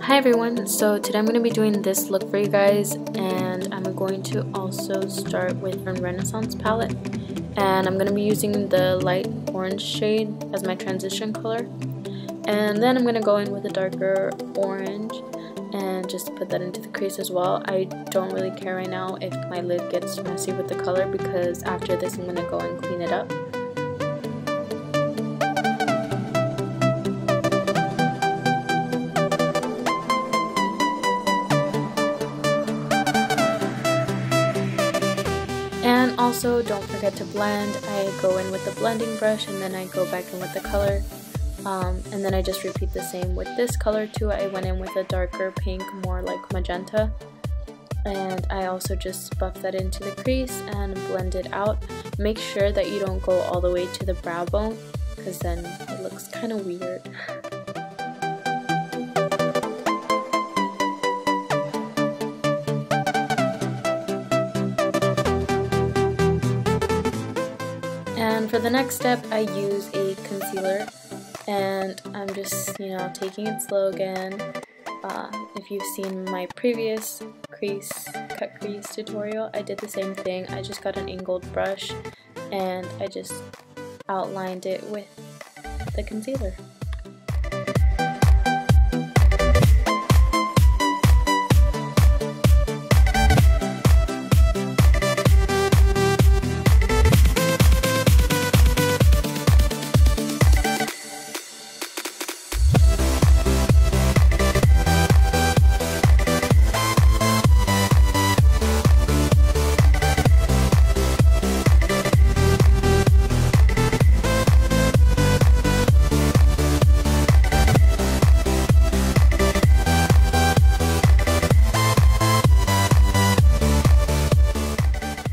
Hi everyone, so today I'm going to be doing this look for you guys, and I'm going to also start with the Renaissance palette, and I'm going to be using the light orange shade as my transition color, and then I'm going to go in with a darker orange and just put that into the crease as well. I don't really care right now if my lid gets messy with the color because after this I'm going to go and clean it up. And also, don't forget to blend. I go in with the blending brush and then I go back in with the color. And then I just repeat the same with this color too. I went in with a darker pink, more like magenta. And I also just buff that into the crease and blend it out. Make sure that you don't go all the way to the brow bone because then it looks kind of weird. And for the next step, I use a concealer, and I'm just, taking it slow again. If you've seen my previous cut crease tutorial, I did the same thing. I just got an angled brush, and I just outlined it with the concealer.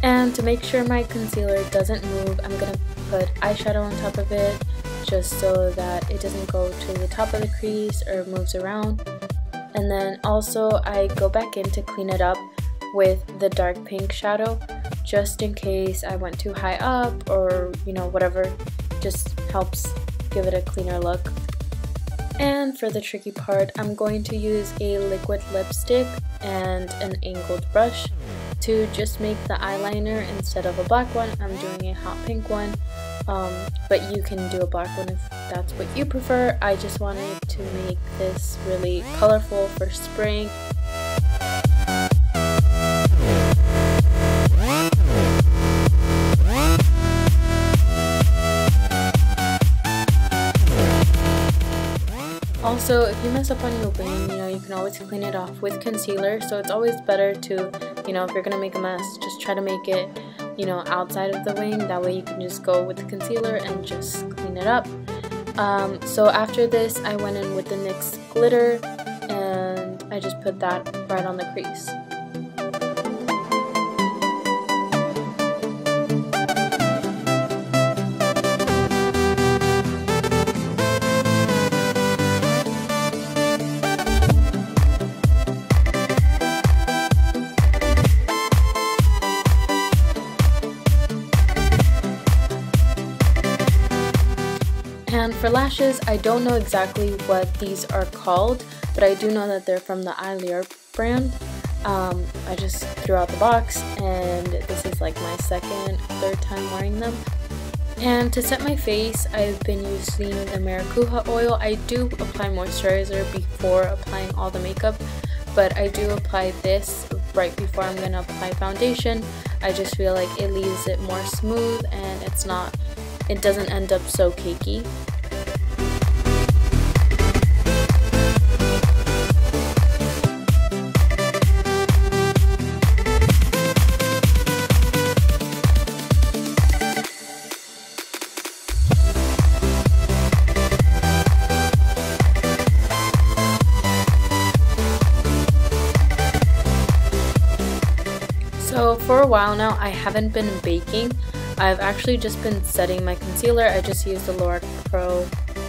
And to make sure my concealer doesn't move, I'm going to put eyeshadow on top of it just so that it doesn't go to the top of the crease or moves around. And then also I go back in to clean it up with the dark pink shadow just in case I went too high up or whatever, just helps give it a cleaner look. And for the tricky part, I'm going to use a liquid lipstick and an angled brush to just make the eyeliner instead of a black one. I'm doing a hot pink one, but you can do a black one if that's what you prefer. I just wanted to make this really colorful for spring. Also, if you mess up on your wing, you can always clean it off with concealer, so it's always better to, if you're gonna make a mess, just try to make it, outside of the wing. That way you can just go with the concealer and just clean it up. So after this, I went in with the NYX glitter and I just put that right on the crease. And for lashes, I don't know exactly what these are called, but I do know that they're from the Eyelure brand. I just threw out the box, and this is like my second or third time wearing them. And to set my face, I've been using the Maracuja oil. I do apply moisturizer before applying all the makeup, but I do apply this right before I'm going to apply foundation. I just feel like it leaves it more smooth and it doesn't end up so cakey. So for a while now, I haven't been baking. I've actually just been setting my concealer. I just used the Lorac Pro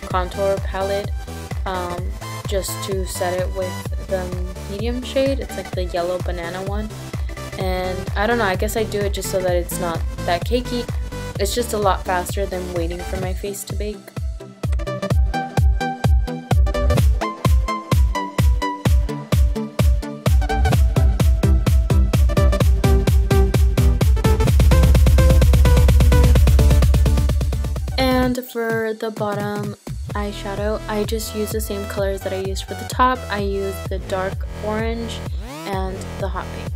Contour Palette just to set it with the medium shade. It's like the yellow banana one. And I don't know, I guess I do it just so that it's not that cakey. It's just a lot faster than waiting for my face to bake. for the bottom eyeshadow, I just use the same colors that I used for the top. I use the dark orange and the hot pink.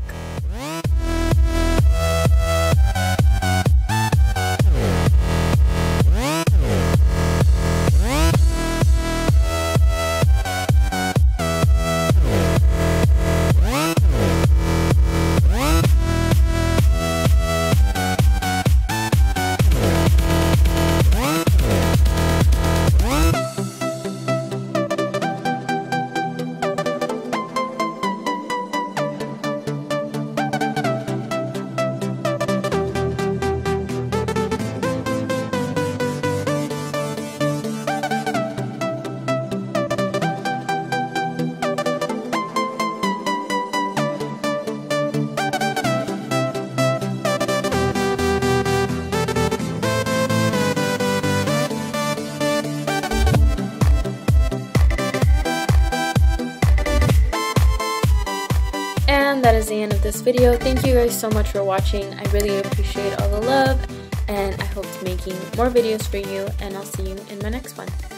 That is the end of this video. Thank you guys so much for watching. I really appreciate all the love, and I hope making more videos for you, and I'll see you in my next one.